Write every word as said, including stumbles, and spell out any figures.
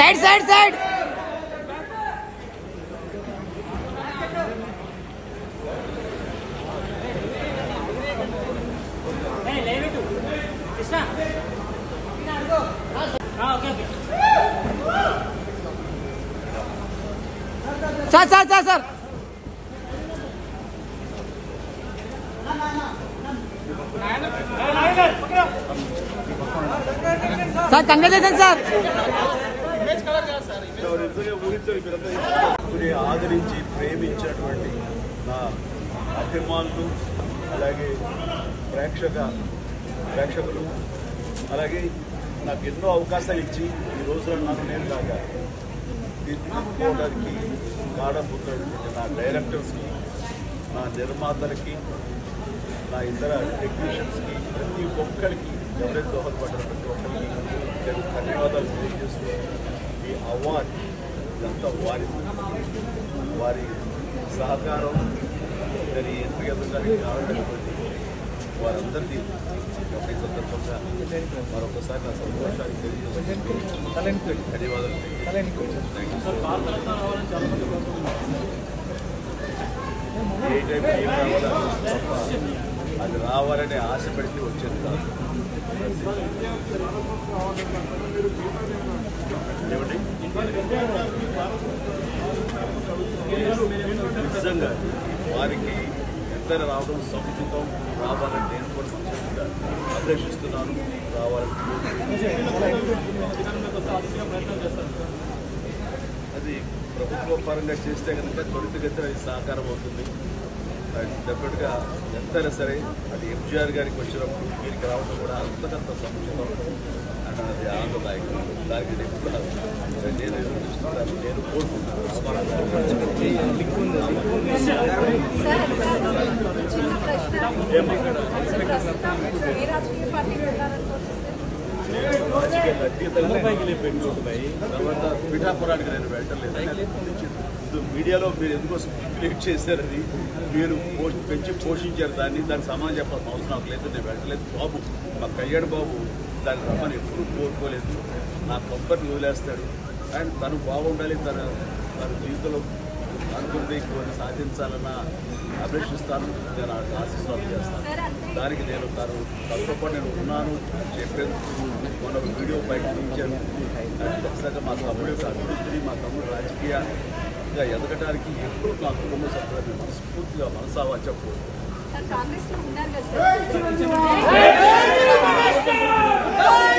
Side, side, side. Hey, leave it to Krishna. Ah, okay, okay. Sir, sir, sir, sir. Sir, congratulations, sir. ఎవరెందుగా ఊహించో ఇప్పుడు ఆదరించి ప్రేమించినటువంటి నా అభిమానులు అలాగే ప్రేక్షక ప్రేక్షకులు అలాగే నాకు ఎన్నో అవకాశాలు ఇచ్చి ఈ రోజున నాకు నేను కాగా తీర్చుకోవడానికి కాడబోతున్నటువంటి నా డైరెక్టర్స్కి నా నిర్మాతలకి నా ఇతర టెక్నీషియన్స్కి ప్రతి ఒక్కరికి ఎవరైతే దోహదపడ్డారో ప్రతి ఒక్కరికి నేను ధన్యవాదాలు తెలియజేస్తున్నాను. ఈ అవార్డు ఇదంతా వారి వారి సహకారం ఇద్దరి ఎంపికలకి కావాలనేటువంటి వారందరినీ ఒకే సందర్భంగా మరొకసారి నా సంతోషాన్ని తెలియజేసి ధన్యవాదాలు. ఏ టైం ఏం రావాలని అది రావాలని ఆశపడితే వచ్చేది కాదు. నిజంగా వారికి ఎంతైనా రావడం సముచితం. రావాలని నేను కూడా సంతోషంగా అభిలషిస్తున్నాను. రావాలని అది ప్రభుత్వ పరంగా చేస్తే కనుక త్వరితగతిన అది సహకారం అవుతుంది. డెఫినెట్గా ఎంతైనా సరే అది ఎంజీఆర్ గారికి వచ్చినప్పుడు వీరికి రావడం కూడా అంతకంత సంతోషంగా ఉంటుంది అంటే అది ఆనందదాయకం. దానికి నేను కూడా నేను ఎదురుస్తున్నాను. నేను కోరుకుంటున్నాను. రాజకీయ అతీతంగా తర్వాత పిఠాపురానికి నేను వెళ్ళలేదు. ఇప్పుడు మీడియాలో మీరు ఎందుకో స్పెక్యులేట్ చేశారు, అది మీరు పెంచి పోషించారు దాన్ని. దానికి సమాధానం చెప్పాల్సిన అవసరం నాకు లేదు. నేను వెళ్ళలేదు. బాబు మా కయ్యాడు బాబు దాన్ని రమ్మని ఎప్పుడు కోరుకోలేదు. నా కొబ్బరిని వదిలేస్తాడు. అండ్ తను బాగుండాలి, తన తన జీవితంలో అనుకుంటే కొన్ని సాధించాలన్న అభిలషిస్తాను. నేను ఆశీస్సులు చేస్తాను. దానికి నేను తను తనతో పాటు నేను ఉన్నాను చెప్పేందుకు మన వీడియో ప్రయత్నించాను. ఖచ్చితంగా మా తమ్ముడు యొక్క అభివృద్ధిని, మా తమ్ముడు రాజకీయంగా ఎదగడానికి ఎప్పుడు నా కుటుంబ సభ్యులను మనస్ఫూర్తిగా మనసావా చెప్పు.